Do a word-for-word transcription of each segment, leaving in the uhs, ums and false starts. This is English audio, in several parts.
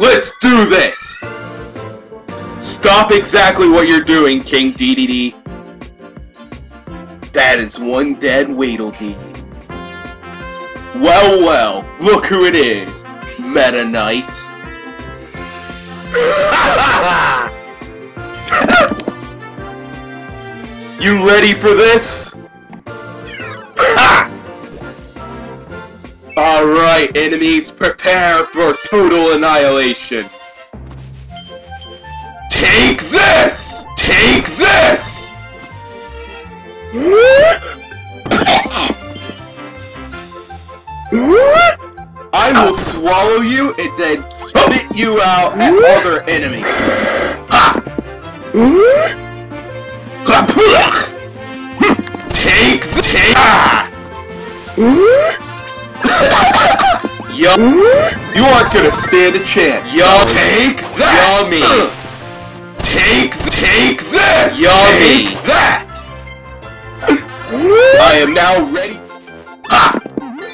Let's do this! Stop exactly what you're doing, King D D D. That is one dead Weedledee. Well, well, look who it is, Meta Knight. You ready for this? Alright, enemies, prepare for total annihilation. Take this! Take this! I will swallow you and then spit you out at other enemies. Ha! Take the take. Yo, you aren't gonna stand a chance. Y'all take that. Yummy. Take take this. Yummy. Take that. I am now ready. Ha!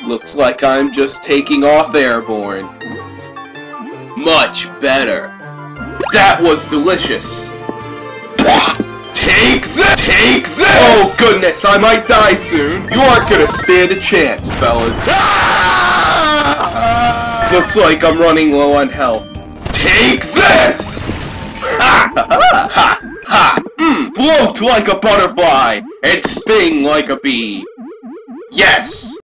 Looks like I'm just taking off airborne. Much better. That was delicious. Take this! Take this! Oh goodness, I might die soon. You aren't gonna stand a chance, fellas. Ah! Looks like I'm running low on health. Take this! Ha! Ha! Ha! Ha! Mm, float like a butterfly and sting like a bee. Yes!